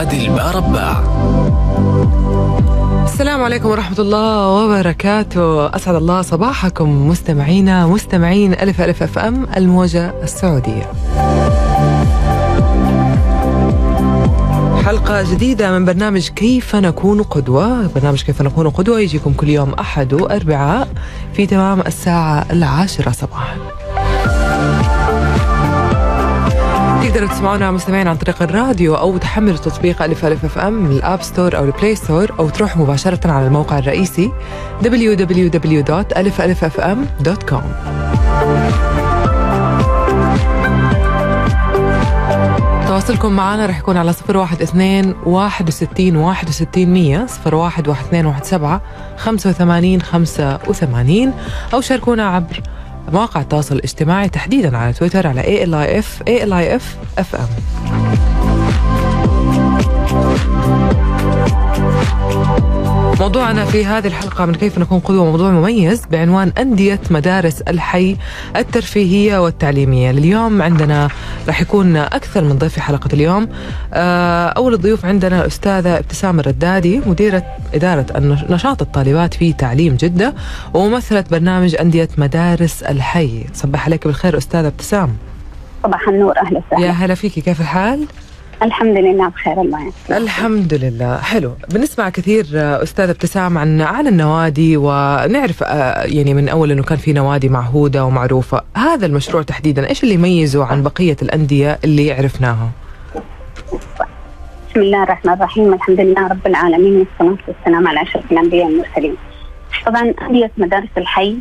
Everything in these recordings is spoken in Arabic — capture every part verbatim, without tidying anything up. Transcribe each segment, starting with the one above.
عادل ما ربع. السلام عليكم ورحمة الله وبركاته، أسعد الله صباحكم مستمعينا مستمعين ألف ألف أف أم الموجة السعودية. حلقة جديدة من برنامج كيف نكون قدوة. برنامج كيف نكون قدوة يجيكم كل يوم أحد وأربعاء في تمام الساعة العاشرة صباحا. تقدروا تسمعونا مستمعين عن طريق الراديو أو تحملوا تطبيق ألف ألف أف أم من الآب ستور أو البلاي ستور، أو تروحوا مباشرة على الموقع الرئيسي دبليو دبليو دبليو دوت ألف ألف أف أم دوت كوم. تواصلكم معنا رح يكون على صفر واحد اثنين واحد وستين واحد وستين مية، صفر واحد واحد اثنين واحد سبعة خمسة وثمانين خمسة وثمانين، أو شاركونا عبر مواقع التواصل الاجتماعي تحديدا على تويتر على إيه إل آي إف إيه إل آي إف إف إم. موضوعنا في هذه الحلقة من كيف نكون قدوة موضوع مميز بعنوان أندية مدارس الحي الترفيهية والتعليمية. لليوم عندنا راح يكون أكثر من ضيف في حلقة اليوم. أول الضيوف عندنا الأستاذة ابتسام الردادي، مديرة إدارة نشاط الطالبات في تعليم جدة وممثلة برنامج أندية مدارس الحي. صباح عليك بالخير أستاذة ابتسام. صباح النور، أهلا وسهلا. يا هلا فيكي، كيف الحال؟ الحمد لله بخير، الله يعافيك. الحمد لله. حلو، بنسمع كثير أستاذة ابتسام عن عن النوادي، ونعرف يعني من أول أنه كان في نوادي معهودة ومعروفة. هذا المشروع تحديدا إيش اللي يميزه عن بقية الأندية اللي عرفناها؟ بسم الله الرحمن الرحيم، الحمد لله رب العالمين، والصلاة والسلام على أشرف الأنبياء والمرسلين. طبعا أندية مدارس الحي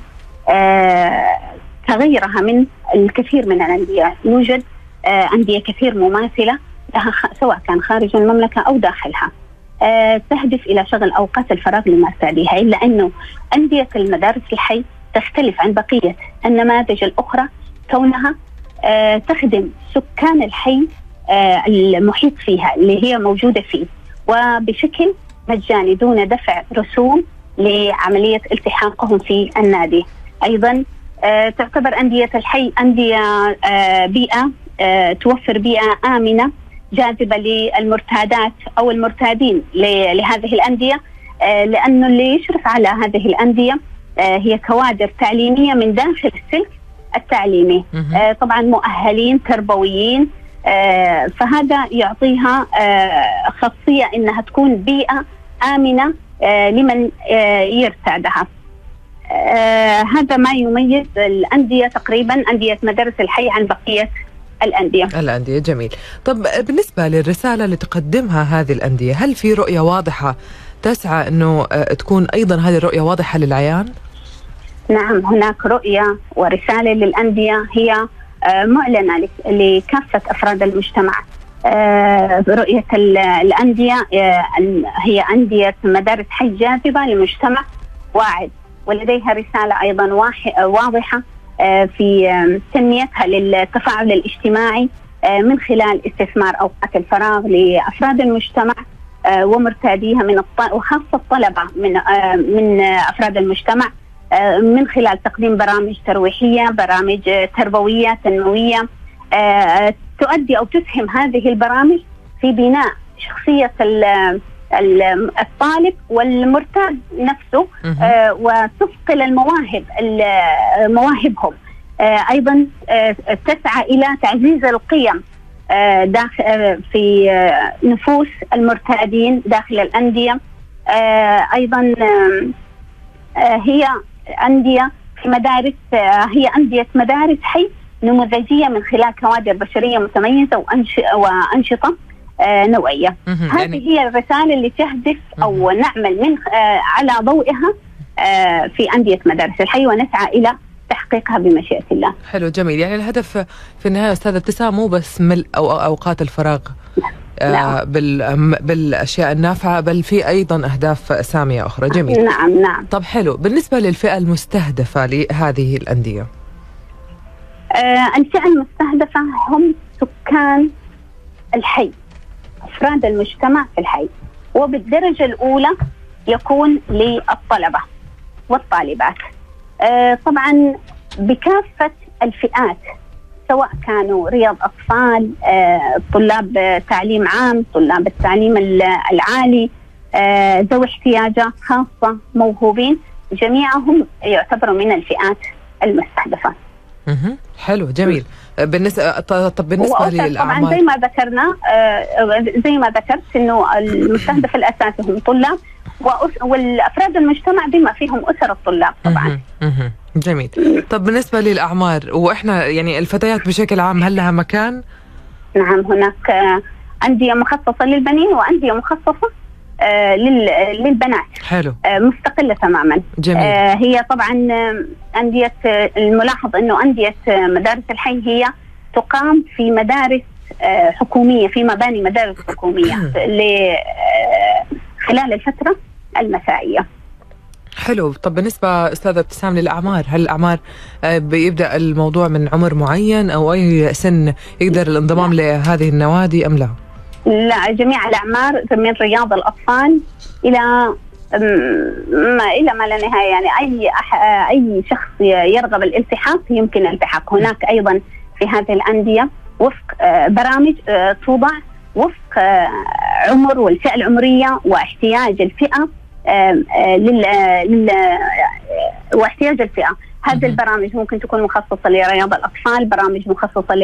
كغيرها من الكثير من الأندية يوجد أندية كثير مماثلة لها، سواء كان خارج المملكة أو داخلها، أه تهدف إلى شغل أوقات الفراغ للمساعدة لها. إلا أنه أندية المدارس الحي تختلف عن بقية النماذج الأخرى كونها أه تخدم سكان الحي أه المحيط فيها اللي هي موجودة فيه، وبشكل مجاني دون دفع رسوم لعملية التحاقهم في النادي. أيضا أه تعتبر أندية الحي أندية أه بيئة أه توفر بيئة آمنة جاذبة للمرتادات أو المرتادين لهذه الأندية، لأنه اللي يشرف على هذه الأندية هي كوادر تعليمية من داخل السلك التعليمي، طبعا مؤهلين تربويين، فهذا يعطيها خاصية أنها تكون بيئة آمنة لمن يرتادها. هذا ما يميز الأندية تقريبا، أندية مدارس الحي، عن بقية الأندية. الأندية. جميل. طب بالنسبة للرسالة اللي تقدمها هذه الأندية، هل في رؤية واضحة تسعى أنه تكون أيضا هذه الرؤية واضحة للعيان؟ نعم، هناك رؤية ورسالة للأندية هي معلنة لكافة أفراد المجتمع. رؤية الأندية هي أندية مدارس حي جاذبة لمجتمع واعد، ولديها رسالة أيضا واضحة في تنميتها للتفاعل الاجتماعي من خلال استثمار أوقات الفراغ لأفراد المجتمع ومرتاديها من الط... وخاصة الطلبة من من أفراد المجتمع، من خلال تقديم برامج ترويحية، برامج تربوية تنموية، تؤدي أو تسهم هذه البرامج في بناء شخصية الطالب والمرتاد نفسه، آه وتثقل المواهب مواهبهم. آه أيضا آه تسعى إلى تعزيز القيم آه داخل آه في آه نفوس المرتادين داخل الأندية. آه أيضا آه هي أندية في مدارس آه هي أندية مدارس حي نموذجية من خلال كوادر بشرية متميزة وأنش وأنشطة نوعية. هذه هي الرسالة اللي تهدف أو نعمل من على ضوئها في أندية مدارس الحي، ونسعى إلى تحقيقها بمشيئة الله. حلو، جميل. يعني الهدف في النهاية أستاذة ابتسام مو بس ملء أو أوقات الفراغ آه بالأشياء النافعة، بل في أيضا أهداف سامية أخرى. جميل. نعم نعم. طب حلو، بالنسبة للفئة المستهدفة لهذه الأندية، آه الفئة المستهدفة هم سكان الحي، أفراد المجتمع في الحي، وبالدرجة الأولى يكون للطلبة والطالبات. آه طبعا بكافة الفئات سواء كانوا رياض أطفال، طلاب تعليم عام، طلاب التعليم العالي، ذوي احتياجات خاصة، موهوبين، جميعهم يعتبروا من الفئات المستهدفة. اها حلو جميل. بالنسبه طب بالنسبه للاعمار طبعا زي ما ذكرنا زي ما ذكرت انه المستهدف الاساسي هم طلاب والافراد المجتمع بما فيهم اسر الطلاب طبعا. اها جميل. طب بالنسبه للاعمار واحنا يعني الفتيات بشكل عام هل لها مكان؟ نعم، هناك انديه مخصصه للبنين وانديه مخصصه آه للبنات. حلو. آه مستقلة تماما. جميل. آه هي طبعا أندية آه الملاحظ أنه أندية آه مدارس الحي هي تقام في مدارس آه حكومية، في مباني مدارس حكومية آه خلال الفترة المسائية. حلو. طب بالنسبة أستاذة ابتسام للأعمار، هل الأعمار آه بيبدأ الموضوع من عمر معين أو أي سن يقدر الانضمام لهذه النوادي أم لا؟ لا، جميع الأعمار من رياض الأطفال إلى ما إلى ما لا نهاية، يعني أي أي شخص يرغب الالتحاق يمكن الالتحاق. هناك أيضا في هذه الأندية وفق برامج توضع وفق عمر والفئة العمرية واحتياج الفئة لل واحتياج الفئة. هذه البرامج ممكن تكون مخصصة لرياض الأطفال، برامج مخصصة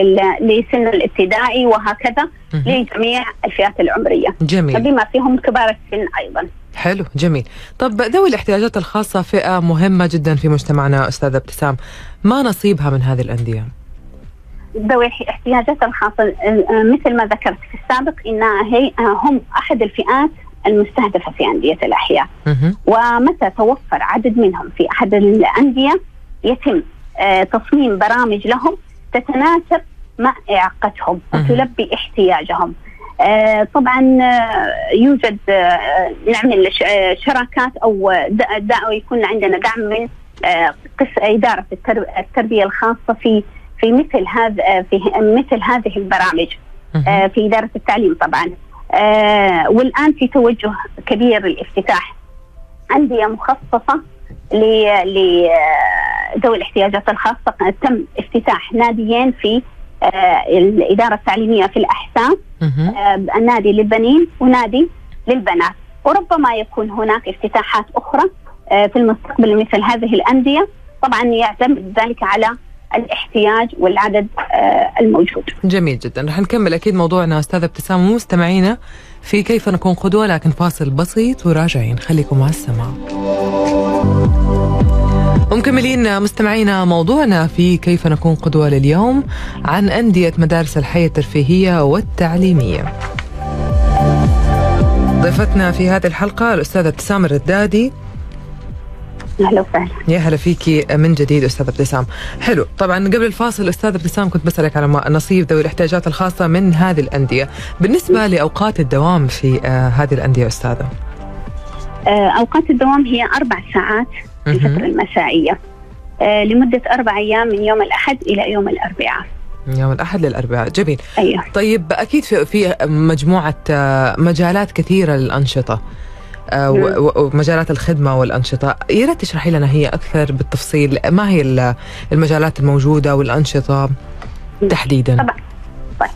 لسن الابتدائي، وهكذا لجميع الفئات العمرية. جميل. بما فيهم كبار السن أيضا. حلو جميل. طب ذوي الاحتياجات الخاصة فئة مهمة جدا في مجتمعنا أستاذة ابتسام، ما نصيبها من هذه الأندية؟ ذوي الاحتياجات الخاصة مثل ما ذكرت في السابق إنها هي هم أحد الفئات المستهدفة في أندية الأحياء. ومتى توفر عدد منهم في أحد الأندية يتم تصميم برامج لهم تتناسب مع إعاقتهم وتلبي احتياجهم. طبعا يوجد نعمل شراكات أو يكون عندنا دعم من إدارة التربية الخاصة في في مثل هذا في مثل هذه البرامج في إدارة التعليم طبعا. والآن في توجه كبير للافتتاح أندية مخصصة لذوي الاحتياجات الخاصة. تم افتتاح ناديين في الإدارة التعليمية في الأحساء، نادي للبنين ونادي للبنات، وربما يكون هناك افتتاحات أخرى في المستقبل مثل هذه الأندية. طبعا يعتمد ذلك على الاحتياج والعدد الموجود. جميل جدا. رح نكمل أكيد موضوعنا أستاذة ابتسام ومستمعينا في كيف نكون قدوة، لكن فاصل بسيط وراجعين، خليكم مع السماع. ومكملين مستمعينا موضوعنا في كيف نكون قدوة لليوم عن أندية مدارس الحي الترفيهية والتعليمية. ضيفتنا في هذه الحلقة الأستاذة ابتسام الردادي. أهلا وسهلا. يا هلا فيكي من جديد أستاذة ابتسام. حلو. طبعا قبل الفاصل أستاذة ابتسام كنت بسألك على نصيب ذوي الاحتياجات الخاصة من هذه الأندية بالنسبة لأوقات الدوام في هذه الأندية أستاذة. أوقات الدوام هي أربع ساعات في الفترة المسائية لمدة أربع أيام من يوم الأحد إلى يوم الأربعاء. يوم الأحد للأربعاء. جميل. أيوه. طيب أكيد في, في مجموعة مجالات كثيرة للأنشطة ومجالات الخدمة والأنشطة، يا ريت تشرحي لنا هي أكثر بالتفصيل، ما هي المجالات الموجودة والأنشطة تحديدا؟ طبعا. طيب.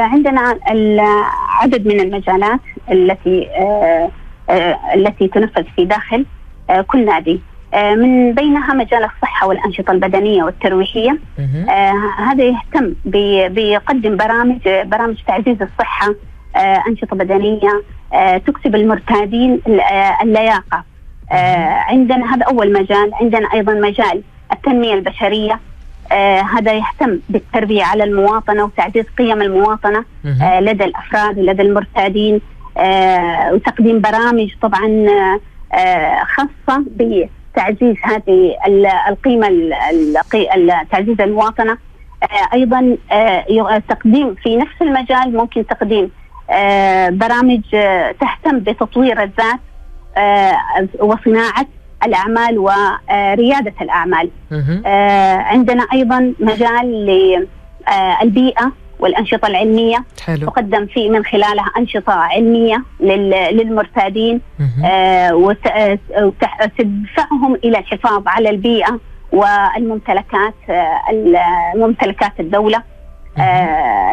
عندنا العدد من المجالات التي التي تنفذ في داخل كل نادي، من بينها مجال الصحة والأنشطة البدنية والترويحية. هذا يهتم بيقدم برامج برامج تعزيز الصحة، أنشطة بدنية تكسب المرتادين اللياقة. عندنا هذا أول مجال. عندنا أيضا مجال التنمية البشرية، هذا يهتم بالتربية على المواطنة وتعزيز قيم المواطنة لدى الأفراد ولدى المرتادين، وتقديم برامج طبعا خاصة بتعزيز هذه القيمة، تعزيز المواطنة. أيضا تقديم في نفس المجال ممكن تقديم برامج تهتم بتطوير الذات وصناعة الأعمال وريادة الأعمال. عندنا أيضا مجال للبيئة والأنشطة العلمية. حلو. تقدم في من خلالها أنشطة علمية للمرتادين وتدفعهم إلى الحفاظ على البيئة والممتلكات ممتلكات الدولة،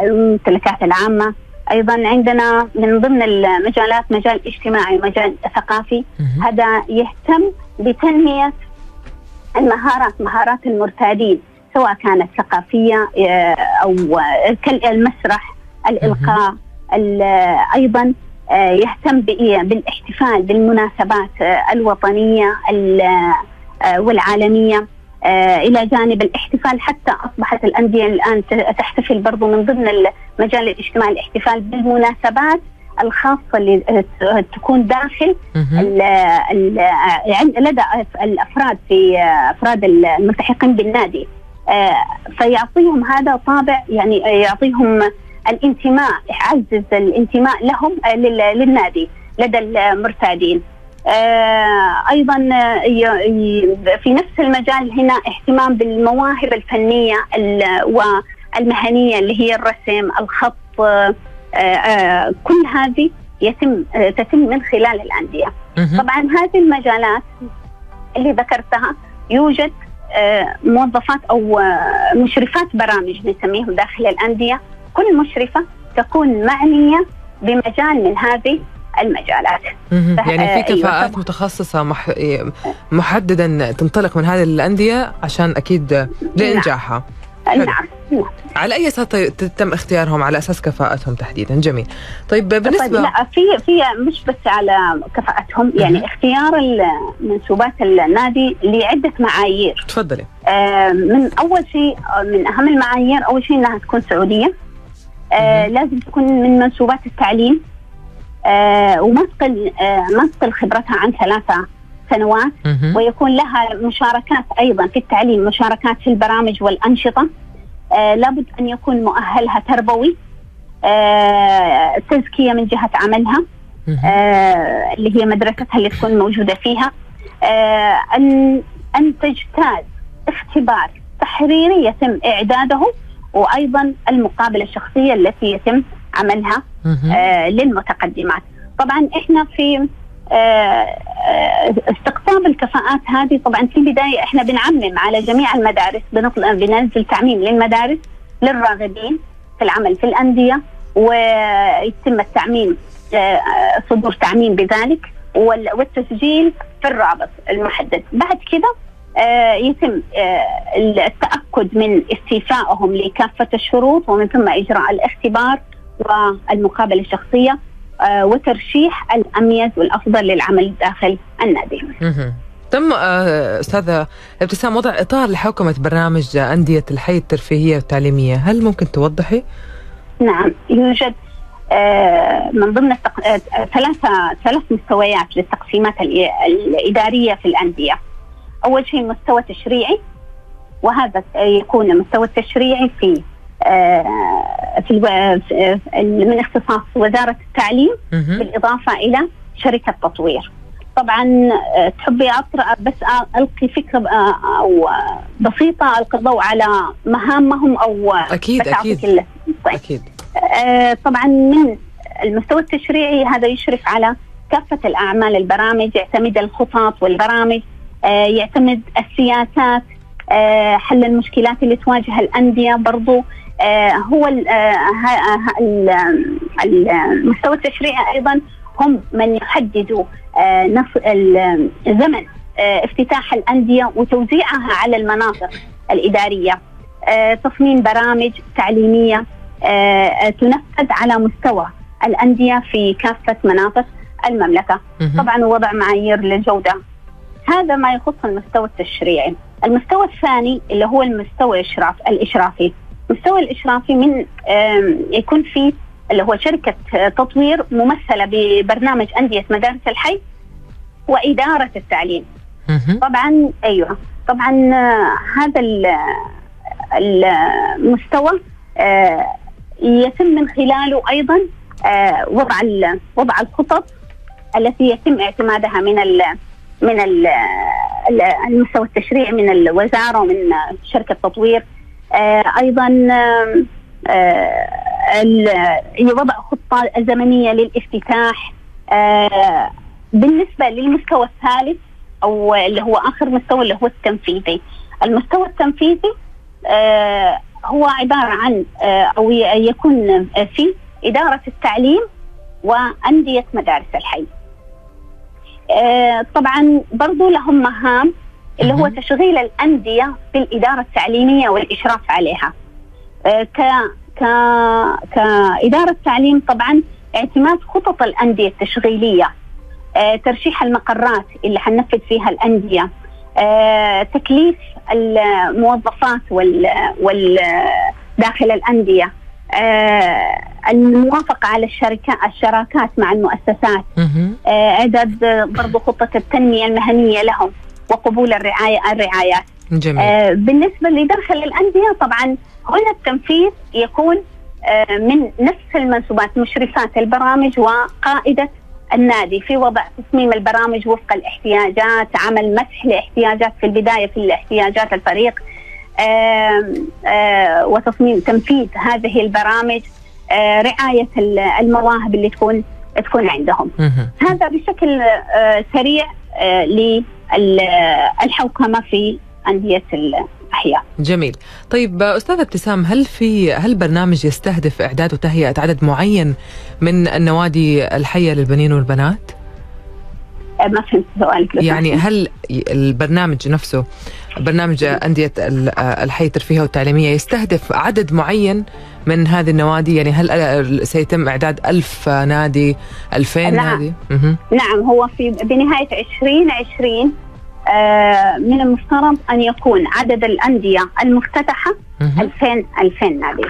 الممتلكات العامة. أيضا عندنا من ضمن المجالات مجال اجتماعي ومجال ثقافي، هذا يهتم بتنمية المهارات، مهارات المرتادين سواء كانت ثقافية أو المسرح، الإلقاء. أيضا يهتم بالاحتفال بالمناسبات الوطنية والعالمية، إلى جانب الاحتفال. حتى أصبحت الأندية الآن تحتفل برضو من ضمن المجال الاجتماعي الاحتفال بالمناسبات الخاصة اللي تكون داخل ال ال لدى الأفراد في أفراد الملتحقين بالنادي، فيعطيهم هذا طابع، يعني يعطيهم الانتماء، يعزز الانتماء لهم للنادي لدى المرتادين. أيضا في نفس المجال هنا اهتمام بالمواهب الفنية والمهنية اللي هي الرسم، الخط، كل هذه يتم تتم من خلال الأندية. طبعا هذه المجالات اللي ذكرتها يوجد موظفات أو مشرفات برامج نسميهم داخل الأندية، كل مشرفة تكون معنية بمجال من هذه المجالات. يعني في كفاءات أيوة متخصصة مح... محددا تنطلق من هذه الأندية عشان أكيد لإنجاحها. نعم. نعم. على أي أساس تم اختيارهم؟ على أساس كفاءتهم تحديدا. جميل. طيب بالنسبة طيب لا في في مش بس على كفاءتهم، يعني مم. اختيار منسوبات النادي لعدة معايير. تفضلي. آه من أول شيء، من أهم المعايير أول شيء أنها تكون سعودية، آه لازم تكون من منسوبات التعليم، آه وما تقل آه ما تقل خبرتها عن ثلاثة سنوات، ويكون لها مشاركات أيضا في التعليم، مشاركات في البرامج والأنشطة. آه لابد أن يكون مؤهلها تربوي، آه تزكية من جهة عملها، آه اللي هي مدرستها اللي تكون موجودة فيها، آه أن أن تجتاز اختبار تحريري يتم إعداده، وأيضا المقابلة الشخصية التي يتم عملها آه للمتقدمات. طبعا إحنا في استقطاب الكفاءات هذه، طبعا في البداية احنا بنعمم على جميع المدارس، بننزل تعميم للمدارس للراغبين في العمل في الأندية، ويتم التعميم، صدور تعميم بذلك والتسجيل في الرابط المحدد. بعد كده يتم التأكد من استيفائهم لكافة الشروط، ومن ثم إجراء الاختبار والمقابلة الشخصية وترشيح الأميز والأفضل للعمل داخل النادي. تم أستاذة ابتسام وضع إطار لحوكمة برامج أندية الحي الترفيهية والتعليمية، هل ممكن توضحي؟ نعم، يوجد من ضمن ثلاثة ثلاث مستويات للتقسيمات الإدارية في الأندية. أول شيء مستوى تشريعي، وهذا يكون المستوى التشريعي في في من اختصاص وزارة التعليم، بالإضافة إلى شركة تطوير. طبعا تحبي أطرأ بس ألقي فكرة أو بسيطة ألقي الضوء على مهامهم أو أكيد أكيد. طيب. أكيد. طبعا من المستوى التشريعي هذا يشرف على كافة الأعمال، البرامج، يعتمد الخطط والبرامج، يعتمد السياسات، حل المشكلات اللي تواجه الأندية برضو. هو المستوى التشريعي أيضا هم من يحددوا زمن افتتاح الأندية وتوزيعها على المناطق الإدارية، تصميم برامج تعليمية تنفذ على مستوى الأندية في كافة مناطق المملكة. طبعا وضع معايير للجودة، هذا ما يخص المستوى التشريعي. المستوى الثاني اللي هو المستوى الإشراف الإشرافي المستوى الإشرافي من يكون فيه اللي هو شركة تطوير ممثلة ببرنامج أندية مدارس الحي وإدارة التعليم. طبعا أيوة طبعا هذا المستوى يتم من خلاله أيضا وضع وضع الخطط التي يتم اعتمادها من ال من ال المستوى التشريعي من الوزارة ومن شركة تطوير. آه أيضا آه آه وضع خطة زمنية للافتتاح. آه بالنسبة للمستوى الثالث أو اللي هو آخر مستوى اللي هو التنفيذي، المستوى التنفيذي هو عبارة عن أو يكون في إدارة التعليم وأندية مدارس الحي. طبعا برضو لهم مهام اللي هو تشغيل الأندية بالإدارة التعليمية والإشراف عليها. ك ك كإدارة تعليم طبعا اعتماد خطط الأندية التشغيلية، ترشيح المقرات اللي حننفذ فيها الأندية، تكليف الموظفات وال داخل الأندية، الموافقة على الشركة الشراكات مع المؤسسات، إعداد برضو خطة التنمية المهنية لهم وقبول الرعاية الرعايات. جميل. بالنسبة لداخل الأندية طبعا هنا التنفيذ يكون من نفس المنسوبات مشرفات البرامج وقائدة النادي في وضع تصميم البرامج وفق الاحتياجات، عمل مسح لاحتياجات في البداية في الاحتياجات الفريق، وتصميم تنفيذ هذه البرامج، رعاية المواهب اللي تكون تكون عندهم. هذا بشكل سريع للحوكمة في أندية الأحياء. جميل. طيب أستاذة ابتسام، هل في هل برنامج يستهدف إعداد وتهيئة عدد معين من النوادي الحية للبنين والبنات؟ ما فهمت سؤالك. يعني هل البرنامج نفسه برنامج أندية الحي الترفيهية والتعليمية يستهدف عدد معين من هذه النوادي؟ يعني هل سيتم إعداد ألف نادي، ألفين نادي؟ نعم، هو في بنهاية عشرين عشرين آه من المفترض أن يكون عدد الأندية المفتتحة ألفين ألفين نادي.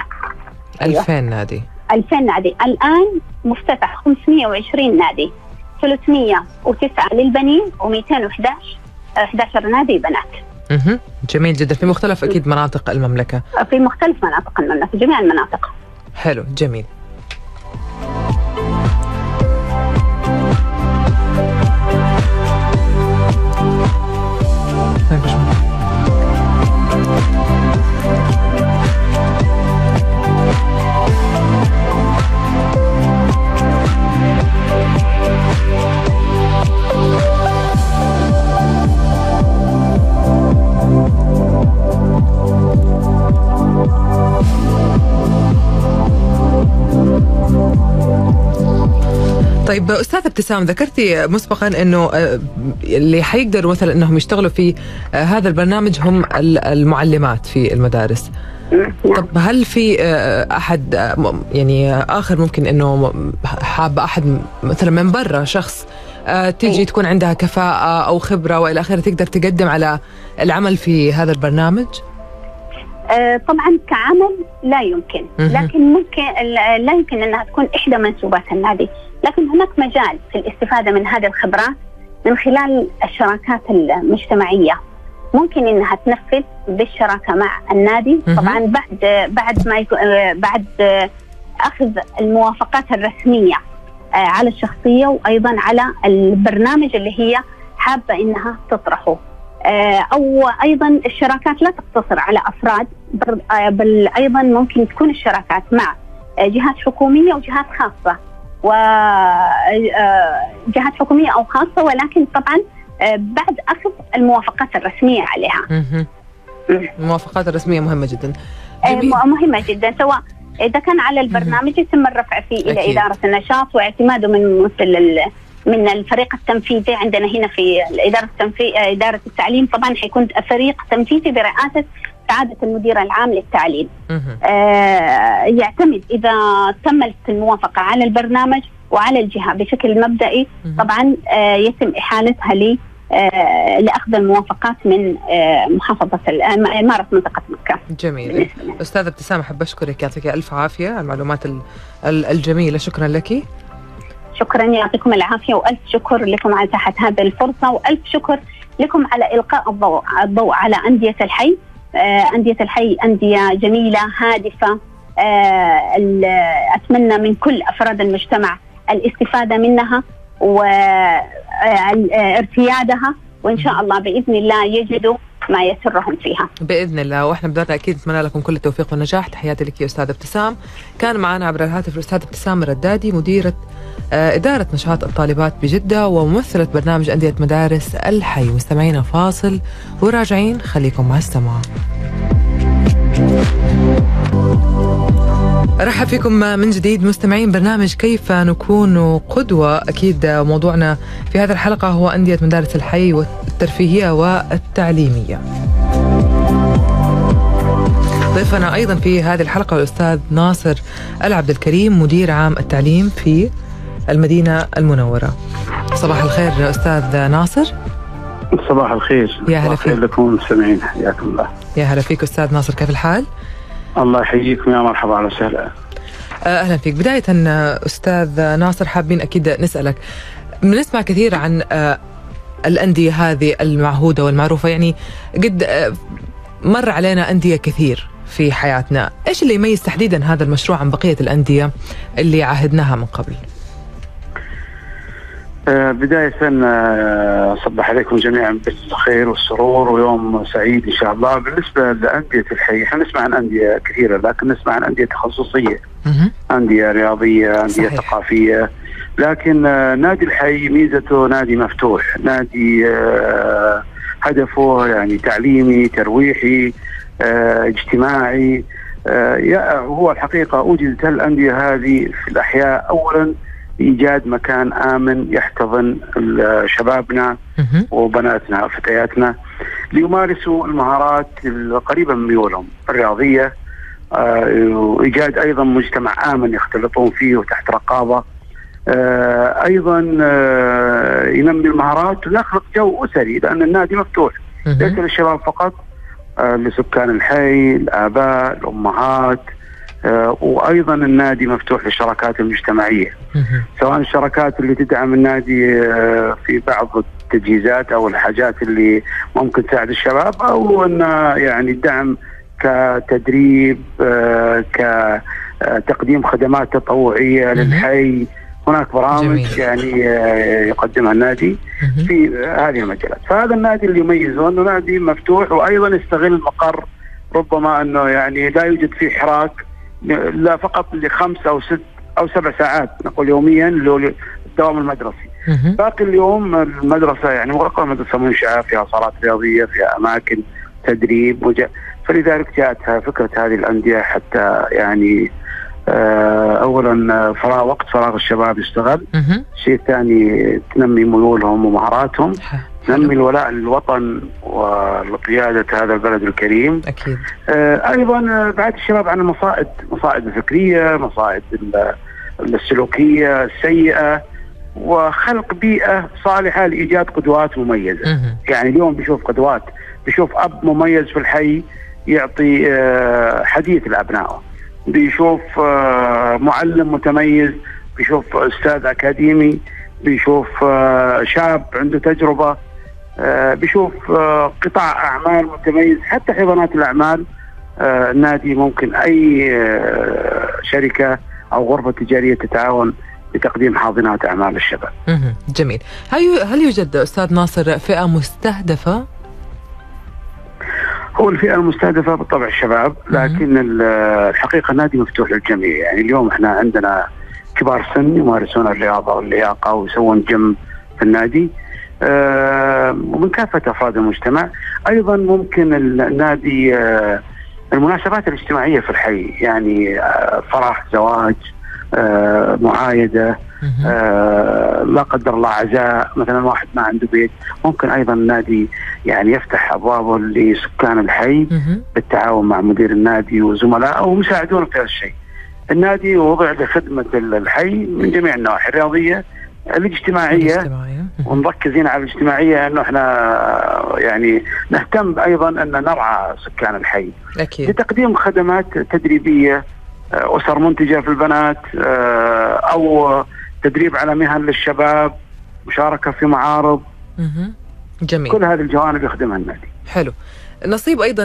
ألفين نادي. ألفين نادي. الآن مفتتح خمسمائة وعشرين نادي، ثلاثمائة وتسعة للبنين ومئتين وإحداش إحداشر نادي بنات. اها، جميل جدا. في مختلف أكيد مناطق المملكة. في مختلف مناطق المملكة، جميع المناطق. حلو، جميل. طيب أستاذ ابتسام، ذكرتي مسبقا أنه اللي حيقدروا مثلا أنهم يشتغلوا في هذا البرنامج هم المعلمات في المدارس. طب هل في أحد يعني آخر ممكن أنه حاب أحد مثلا من برا، شخص تيجي تكون عندها كفاءة أو خبرة وإلى آخره تقدر تقدم على العمل في هذا البرنامج؟ طبعا كعمل لا يمكن، لكن ممكن لا يمكن أنها تكون إحدى منسوبات النادي، لكن هناك مجال في الاستفادة من هذه الخبرات من خلال الشراكات المجتمعية. ممكن أنها تنفذ بالشراكة مع النادي طبعا بعد بعد ما بعد أخذ الموافقات الرسمية على الشخصية وأيضا على البرنامج اللي هي حابة أنها تطرحه. أو أيضا الشراكات لا تقتصر على أفراد، بل أيضا ممكن تكون الشراكات مع جهات حكومية وجهات خاصة، وجهات حكومية أو خاصة، ولكن طبعا بعد أخذ الموافقات الرسمية عليها. الموافقات الرسمية مهمة جدا. مهمة جدا، سواء إذا كان على البرنامج يتم الرفع فيه إلى أكيد. إدارة النشاط واعتماده من مثل من الفريق التنفيذي عندنا هنا في إدارة التنفيذ إدارة التعليم. طبعا حيكون فريق تنفيذي برئاسة سعادة المدير العام للتعليم. آه يعتمد إذا تمت الموافقة على البرنامج وعلى الجهة بشكل مبدئي، طبعا آه يتم إحالتها ل آه لأخذ الموافقات من آه محافظة إمارة منطقة مكة. جميل. أستاذة ابتسام، أحب أشكرك، يعطيك ألف عافية على المعلومات الجميلة. شكرا لك. شكرا، يعطيكم العافية، وألف شكر لكم على تحت هذه الفرصة، وألف شكر لكم على إلقاء الضوء الضوء على أندية الحي. أندية الحي أندية جميلة هادفة، أتمنى من كل أفراد المجتمع الاستفادة منها وارتيادها، وإن شاء الله بإذن الله يجدوا ما يسرهم فيها باذن الله. واحنا بدورنا اكيد نتمنى لكم كل التوفيق والنجاح. تحياتي لك يا استاذه ابتسام. كان معنا عبر الهاتف الاستاذه ابتسام الردادي، مديره اداره نشاط الطالبات بجده وممثله برنامج انديه مدارس الحي. مستمعينا فاصل وراجعين، خليكم مع السماع. رحب فيكم من جديد مستمعين برنامج كيف نكون قدوة. أكيد موضوعنا في هذه الحلقة هو أندية مدارس الحي والترفيهية والتعليمية. ضيفنا أيضا في هذه الحلقة الأستاذ ناصر العبدالكريم، مدير عام التعليم في المدينة المنورة. صباح الخير أستاذ ناصر. صباح الخير. يا هلا فيك لكم مستمعين، حياكم الله. يا هلا فيك أستاذ ناصر، كيف الحال؟ الله يحييكم، يا مرحبا، على سهلا. أهلا فيك. بداية أستاذ ناصر، حابين أكيد نسألك، بنسمع كثير عن الأندية هذه المعهودة والمعروفة، يعني قد مر علينا أندية كثير في حياتنا. إيش اللي يميز تحديدا هذا المشروع عن بقية الأندية اللي عهدناها من قبل؟ بداية أصبح عليكم جميعا بالخير والسرور ويوم سعيد إن شاء الله. بالنسبة لأندية الحي، احنا نسمع عن أندية كثيرة، لكن نسمع عن أندية تخصصية، أندية رياضية، أندية ثقافية. لكن نادي الحي ميزته نادي مفتوح، نادي هدفه يعني تعليمي، ترويحي، اجتماعي. هو الحقيقة أوجدت الأندية هذه في الأحياء أولا إيجاد مكان آمن يحتضن شبابنا وبناتنا وفتياتنا ليمارسوا المهارات القريبة من ميولهم الرياضية، وإيجاد أيضا مجتمع آمن يختلطون فيه وتحت رقابة، أيضا ينمي المهارات ويخلق جو أسري، لأن النادي مفتوح ليس للشباب فقط، لسكان الحي، الآباء، الأمهات. وايضا النادي مفتوح للشراكات المجتمعيه، سواء الشراكات اللي تدعم النادي في بعض التجهيزات او الحاجات اللي ممكن تساعد الشباب، او ان يعني الدعم كتدريب، كتقديم خدمات تطوعيه للحي. هناك برامج جميل يعني يقدمها النادي في هذه المجالات. فهذا النادي اللي يميزه انه نادي مفتوح، وايضا يستغل المقر، ربما انه يعني لا يوجد فيه حراك، لا فقط لخمس أو ست أو سبع ساعات نقول يوميا للدوام المدرسي. باقي اليوم المدرسة يعني مغلقة، المدرسة منشأة فيها صالات رياضية، فيها أماكن تدريب، فلذلك جاءتها فكرة هذه الأندية حتى يعني أولا فراغ وقت فراغ الشباب يشتغل، شيء ثاني تنمي ميولهم ومهاراتهم، نمي الولاء للوطن ولقيادة هذا البلد الكريم. أكيد. آه أيضا بعد الشباب عن المصائد، مصائد الفكرية، مصائد السلوكية السيئة، وخلق بيئة صالحة لإيجاد قدوات مميزة. يعني اليوم بيشوف قدوات، بيشوف أب مميز في الحي يعطي آه حديث لأبنائه، بيشوف آه معلم متميز، بيشوف أستاذ أكاديمي، بيشوف آه شاب عنده تجربة، آه بيشوف آه قطاع أعمال متميز، حتى حضانات الأعمال. آه النادي ممكن أي آه شركة أو غرفة تجارية تتعاون لتقديم حاضنات أعمال للشباب. جميل. هل يوجد أستاذ ناصر فئة مستهدفة؟ هو الفئة المستهدفة بالطبع الشباب، لكن الحقيقة النادي مفتوح للجميع. يعني اليوم احنا عندنا كبار سن يمارسون الرياضة واللياقة ويسوون جيم في النادي، آه ومن كافة أفراد المجتمع. أيضا ممكن النادي آه المناسبات الاجتماعية في الحي، يعني آه فرح، زواج، آه معايدة، آه لا قدر الله عزاء، مثلا واحد ما عنده بيت، ممكن أيضا النادي يعني يفتح أبوابه لسكان الحي بالتعاون مع مدير النادي وزملائه ومساعدونه في هذا الشيء. النادي وضع لخدمة الحي من جميع النواحي، الرياضية، الاجتماعية، ونركز هنا على الاجتماعية، أنه احنا يعني نهتم أيضا أن نرعى سكان الحي. أكيد. لتقديم خدمات تدريبية، أسر منتجة في البنات، أو تدريب على مهن للشباب، مشاركة في معارض. جميل. كل هذه الجوانب يخدمها النادي. حلو. نصيب أيضا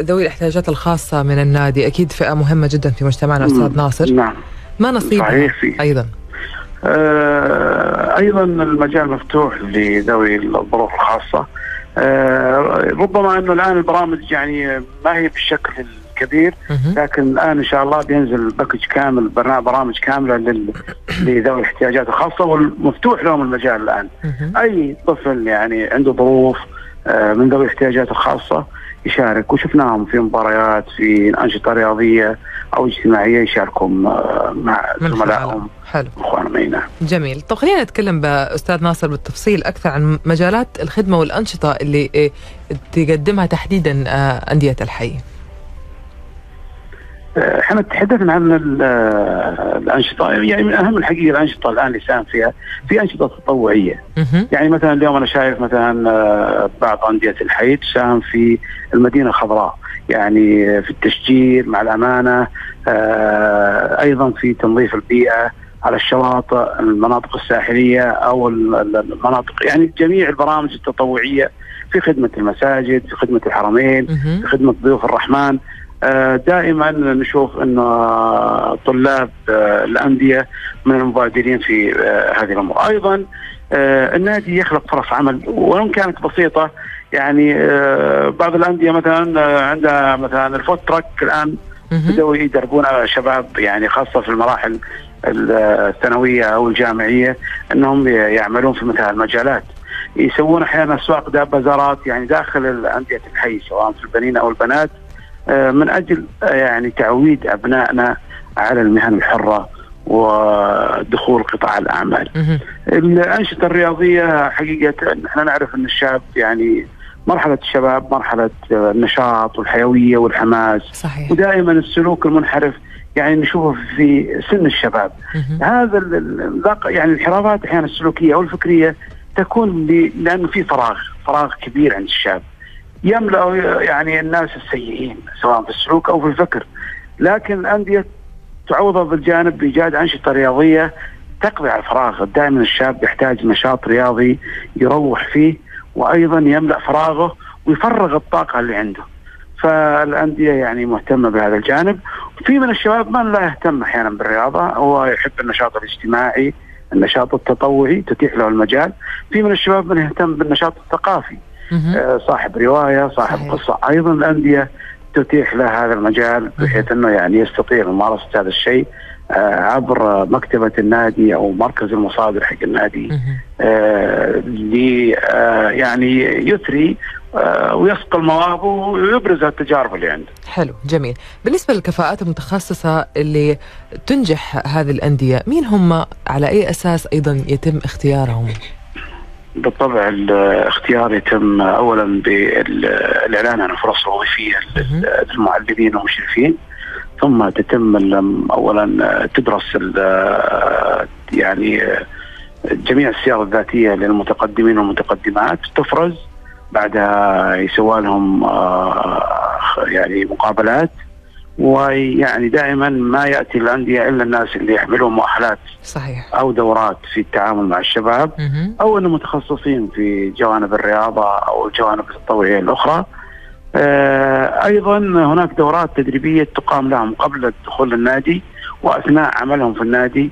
ذوي الاحتياجات الخاصة من النادي، أكيد فئة مهمة جدا في مجتمعنا أستاذ ناصر. نعم. ما نصيبهم أيضا؟ آه أيضا المجال مفتوح لذوي الظروف الخاصة. آه ربما انه الان البرامج يعني ما هي بالشكل الكبير، لكن الان ان شاء الله بينزل باكج كامل، برامج كامله لذوي الاحتياجات الخاصه، والمفتوح لهم المجال الان. اي طفل يعني عنده ظروف من ذوي الاحتياجات الخاصه يشارك، وشفناهم في مباريات، في انشطه رياضيه او اجتماعيه يشاركون مع زملائهم. حلو. جميل. طب خلينا نتكلم بأستاذ ناصر بالتفصيل أكثر عن مجالات الخدمة والأنشطة اللي تقدمها تحديدا أندية الحي. احنا تحدثنا عن الأنشطة، يعني من أهم الحقيقة الأنشطة الآن اللي ساهم فيها في أنشطة تطوعية. يعني مثلا اليوم أنا شايف مثلا بعض أندية الحي تساهم في المدينة الخضراء، يعني في التشجير مع الأمانة، أيضا في تنظيف البيئة على الشواطئ، المناطق الساحلية أو المناطق، يعني جميع البرامج التطوعية في خدمة المساجد، في خدمة الحرمين، في خدمة ضيوف الرحمن. دائما نشوف أن طلاب الأندية من المبادرين في هذه الأمور. أيضا النادي يخلق فرص عمل وإن كانت بسيطة، يعني بعض الأندية مثلا عندها مثلا الفوت تراك الآن بدأوا يدربون على شباب، يعني خاصة في المراحل الثانوية أو الجامعية، أنهم يعملون في مثل المجالات، يسوون أحيانا أسواق بازارات يعني داخل أندية الحي سواء في البنين أو البنات، من أجل يعني تعويد أبنائنا على المهن الحرة ودخول قطاع الأعمال. الأنشطة الرياضية حقيقة نحن نعرف أن الشاب يعني مرحلة الشباب مرحلة النشاط والحيوية والحماس. صحيح. ودائما السلوك المنحرف يعني نشوفه في سن الشباب. هذا يعني الانحرافات أحيانا السلوكية أو الفكرية تكون لأنه في فراغ فراغ كبير عند الشاب يملأ يعني الناس السيئين سواء في السلوك أو في الفكر، لكن الأندية تعوضها بالجانب بإيجاد أنشطة رياضية تقضي على الفراغ. دائما الشاب يحتاج نشاط رياضي يروح فيه وأيضا يملأ فراغه ويفرغ الطاقة اللي عنده، فالأندية يعني مهتمة بهذا الجانب. في من الشباب من لا يهتم أحيانا بالرياضة، هو يحب النشاط الاجتماعي، النشاط التطوعي تتيح له المجال. في من الشباب من يهتم بالنشاط الثقافي، آه صاحب رواية، صاحب صحيح. قصة. أيضا الأندية تتيح له هذا المجال بحيث أنه يعني يستطيع ممارسة هذا الشيء آه عبر مكتبة النادي أو مركز المصادر حق النادي، آه لي آه يعني يثري ويسقى المواهب ويبرز التجارب اللي عنده. حلو، جميل. بالنسبة للكفاءات المتخصصة اللي تنجح هذه الأندية، مين هم؟ على أي أساس أيضا يتم اختيارهم؟ بالطبع الاختيار يتم أولا بالإعلان عن الفرص الوظيفية للمعلمين والمشرفين، ثم تتم أولا تدرس يعني جميع السير الذاتية للمتقدمين والمتقدمات، تفرز بعدها يسوى لهم يعني مقابلات، ويعني دائما ما يأتي الأندية إلا الناس اللي يحملون مؤهلات. صحيح. أو دورات في التعامل مع الشباب، مه. أو أنهم متخصصين في جوانب الرياضة أو الجوانب التطوعية الأخرى. أيضا هناك دورات تدريبية تقام لهم قبل دخول النادي وأثناء عملهم في النادي.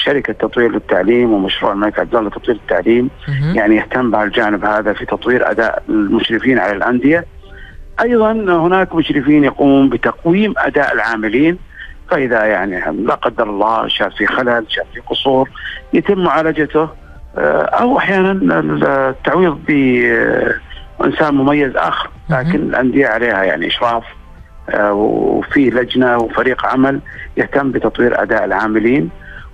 شركة تطوير للتعليم ومشروع الملك عبد الله لتطوير التعليم مه. يعني يهتم بهالجانب هذا في تطوير أداء المشرفين على الأندية. أيضا هناك مشرفين يقومون بتقويم أداء العاملين، فإذا يعني لا قدر الله شاف في خلل، شاف في قصور، يتم معالجته، أو أحيانا التعويض بإنسان مميز آخر. لكن الأندية عليها يعني إشراف، وفي لجنة وفريق عمل يهتم بتطوير أداء العاملين،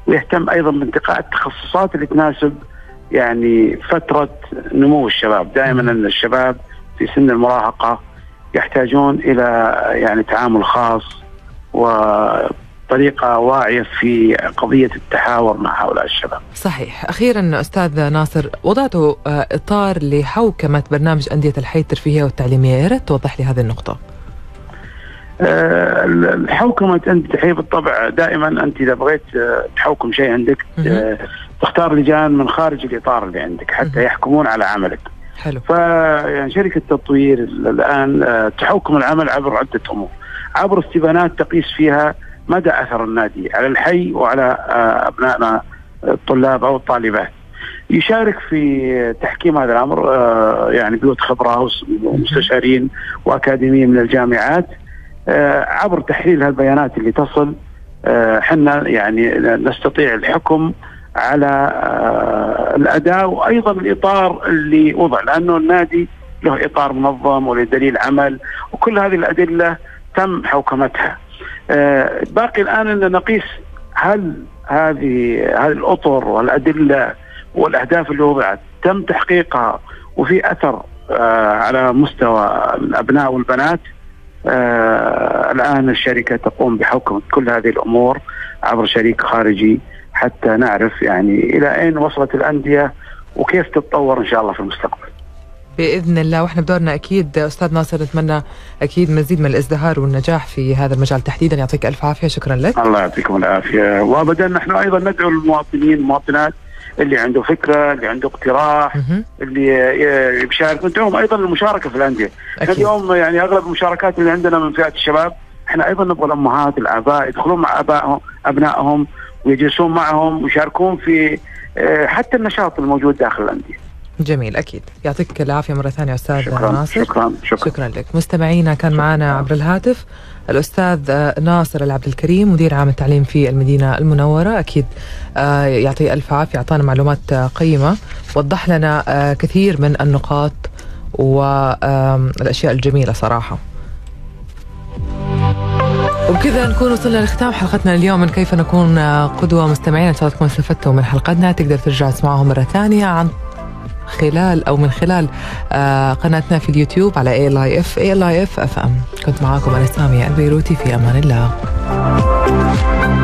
ويهتم أيضا بانتقاء التخصصات اللي تناسب يعني فترة نمو الشباب. دائما الشباب في سن المراهقة يحتاجون إلى يعني تعامل خاص وطريقة واعية في قضية التحاور مع هؤلاء الشباب. صحيح. أخيرا أستاذ ناصر، وضعت إطار لحوكمة برنامج أندية الحي الترفيهية والتعليمية، يا ريت توضح لي هذه النقطة. أه حوكمة أندية الحي بالطبع دائما أنت إذا بغيت تحوكم شيء عندك تختار لجان من خارج الإطار اللي عندك حتى يحكمون على عملك. حلو. فيعني شركة تطوير الآن تحوكم العمل عبر عدة أمور، عبر استبانات تقيس فيها مدى أثر النادي على الحي وعلى أبنائنا الطلاب أو الطالبات، يشارك في تحكيم هذا الأمر، يعني بيوت خبراء ومستشارين وأكاديميين من الجامعات عبر تحليل هالبيانات اللي تصل، حنا يعني نستطيع الحكم على الأداء وأيضا الإطار اللي وضع، لأنه النادي له إطار منظم ولدليل عمل وكل هذه الأدلة تم حوكمتها. باقي الآن أن نقيس هل هذه هذه الأطر والأدلة والأهداف اللي وضعت تم تحقيقها وفي أثر على مستوى الأبناء والبنات. الآن الشركة تقوم بحكم كل هذه الأمور عبر شريك خارجي حتى نعرف يعني إلى أين وصلت الأندية وكيف تتطور إن شاء الله في المستقبل بإذن الله. وإحنا بدورنا أكيد أستاذ ناصر نتمنى أكيد مزيد من الازدهار والنجاح في هذا المجال تحديدا. يعطيك ألف عافية، شكرا لك. الله يعطيكم العافية. وأبدا نحن أيضا ندعو المواطنين والمواطنات اللي عنده فكرة، اللي عنده اقتراح، اللي بيشارك، ندعوهم أيضا للمشاركة في الأندية. اليوم يعني أغلب المشاركات اللي عندنا من فئة الشباب، إحنا أيضا نبغى الأمهات الآباء يدخلون مع أبائهم أبنائهم ويجلسون معهم ويشاركون في حتى النشاط الموجود داخل الأندية. جميل أكيد. يعطيك العافية مرة ثانية أستاذ شكراً ناصر. شكرا شكرا شكرا لك. مستمعينا كان معنا عبر الهاتف الأستاذ ناصر العبدالكريم مدير عام التعليم في المدينة المنورة. أكيد يعطي ألف عافية، أعطانا معلومات قيمة، وضح لنا كثير من النقاط والأشياء الجميلة صراحة. وبكذا نكون وصلنا لختام حلقتنا اليوم من كيف نكون قدوة. مستمعينا إن شاء الله تكونوا استفدتوا من حلقتنا. تقدر ترجع تسمعوهم مرة ثانية عن خلال أو من خلال قناتنا في اليوتيوب على إيه إل آي إف إيه إل آي إف إف إم. كنت معاكم أنا سامية البيروتي، في أمان الله.